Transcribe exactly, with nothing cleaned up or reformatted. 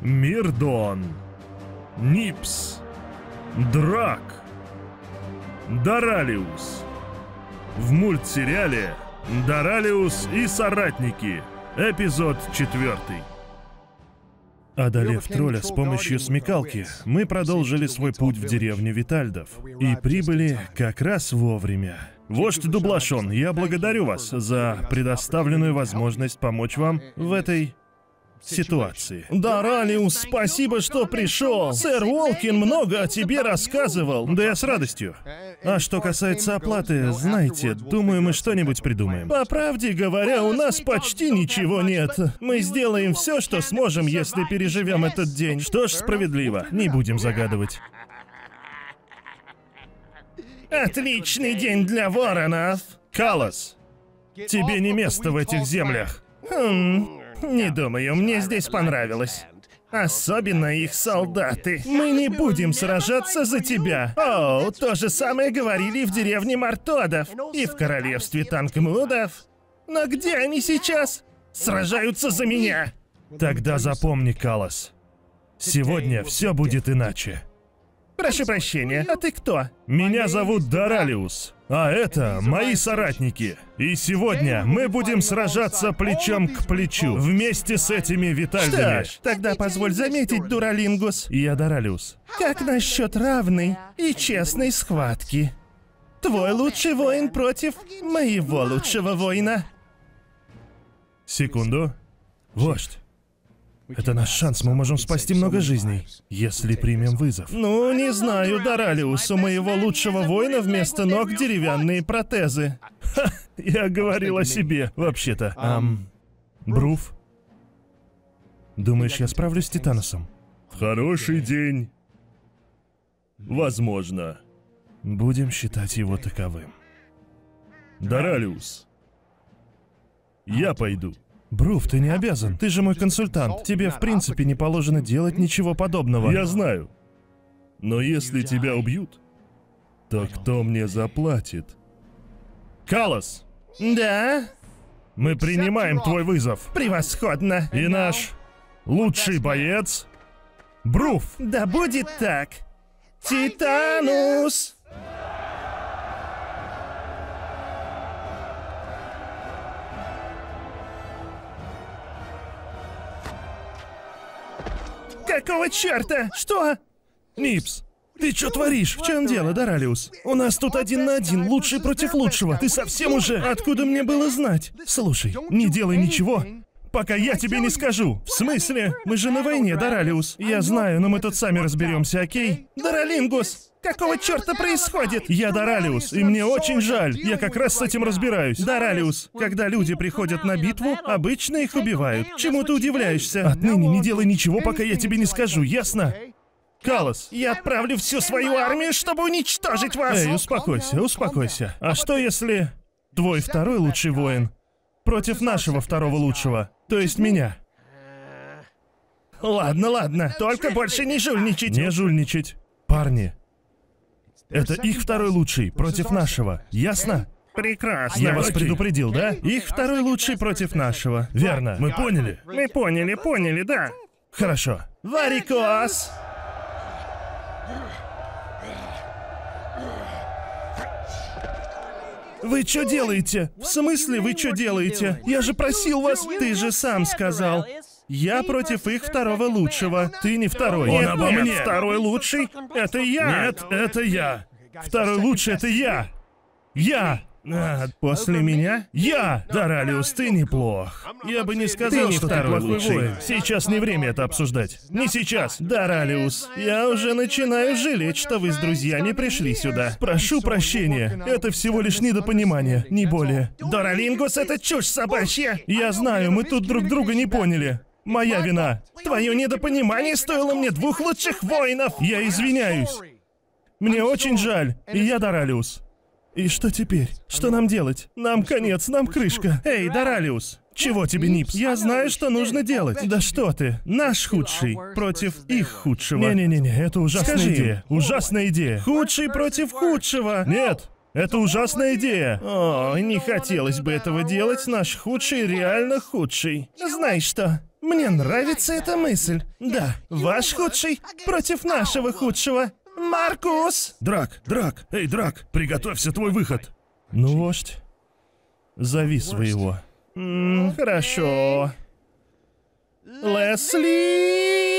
Мирдон, Нипс, Драк, Доралиус. В мультсериале «Доралиус и соратники», эпизод четвертый. Одолев тролля с помощью смекалки, мы продолжили свой путь в деревню Витальдов и прибыли как раз вовремя. Вождь Дублашон, я благодарю вас за предоставленную возможность помочь вам в этой ситуации. Доралиус, спасибо, что пришел. Сэр Уолкин много о тебе рассказывал. Да я с радостью. А что касается оплаты, знаете, думаю, мы что-нибудь придумаем. По правде говоря, у нас почти ничего нет. Мы сделаем все, что сможем, если переживем этот день. Что ж, справедливо. Не будем загадывать. Отличный день для воронов. Калос, тебе не место в этих землях. Хм. Не думаю, мне здесь понравилось. Особенно их солдаты. Мы не будем сражаться за тебя. О, то же самое говорили в деревне Мартодов и в королевстве Танк Мудов. Но где они сейчас? Сражаются за меня. Тогда запомни, Калос. Сегодня все будет иначе. Прошу прощения, а ты кто? Меня зовут Доралиус, а это мои соратники. И сегодня мы будем сражаться плечом к плечу вместе с этими Витальдами. Что ж, тогда позволь заметить, Дуралингус. Я Доралиус. Как насчет равной и честной схватки? Твой лучший воин против моего лучшего воина. Секунду. Вождь. Это наш шанс, мы можем спасти много жизней, если примем вызов. Ну, не знаю, Доралиус, у моего лучшего воина вместо ног деревянные протезы. Ха, я говорил о себе, вообще-то. Ам, Бруф? Думаешь, я справлюсь с Титаносом? В хороший день. Возможно. Будем считать его таковым. Доралиус, я пойду. Бруф, ты не обязан. Ты же мой консультант. Тебе, в принципе, не положено делать ничего подобного. Я знаю. Но если тебя убьют, то кто мне заплатит? Калос! Да? Мы принимаем твой вызов. Превосходно. И наш лучший боец Бруф. Да будет так. Титанус! Какого черта? Что? Нипс, ты что творишь? В чем дело, Доралиус? У нас тут один на один, лучший против лучшего. Ты совсем уже? Откуда мне было знать? Слушай, не делай ничего, пока я тебе не скажу. В смысле? Мы же на войне, Доралиус. Я знаю, но мы тут сами разберемся, окей? Доралингус, какого черта происходит? Я Доралиус, и мне очень жаль. Я как раз с этим разбираюсь. Доралиус, когда люди приходят на битву, обычно их убивают. Чему ты удивляешься? Отныне не делай ничего, пока я тебе не скажу, ясно? Калос, я отправлю всю свою армию, чтобы уничтожить вас. Эй, успокойся, успокойся. А что если твой второй лучший воин против нашего второго лучшего, то есть меня? Ладно, ладно, только больше не жульничать. Не жульничать. Парни, это их второй лучший против нашего, ясно? Прекрасно. Я вас предупредил, да? Их второй лучший против нашего. Верно. Мы поняли? Мы поняли, поняли, да. Хорошо. Вариклас! Вы что делаете? В смысле вы что делаете? Я же просил вас. Ты же сам сказал. Я против их второго лучшего. Ты не второй. Он обо мне. Второй лучший? Это я. Нет, это я. Второй лучший — это я. Я. А, после меня? Я! Доралиус, ты неплох. Я бы не сказал, ты что ты плохой воин. Сейчас не время это обсуждать. Не сейчас. Доралиус, я уже начинаю жалеть, что вы с друзьями пришли сюда. Прошу прощения, это всего лишь недопонимание, не более. Доралингус, это чушь собачья. Я знаю, мы тут друг друга не поняли. Моя вина. Твое недопонимание стоило мне двух лучших воинов. Я извиняюсь. Мне очень жаль, и я Доралиус. И что теперь? Что нам делать? Нам конец, нам крышка. Эй, Доралиус, чего тебе, Нипс? Я знаю, что нужно делать. Да что ты? Наш худший против их худшего. Не-не-не, это ужасная Скажи, идея. Ужасная идея. Худший против худшего. Нет, это ужасная идея. О, не хотелось бы этого делать. Наш худший реально худший. Знаешь что? Мне нравится эта мысль. Да, ваш худший против нашего худшего. Маркус! Драк, Драк, эй, Драк, приготовься, твой выход. Ну, вождь, зови своего. М-м, хорошо. Лесли!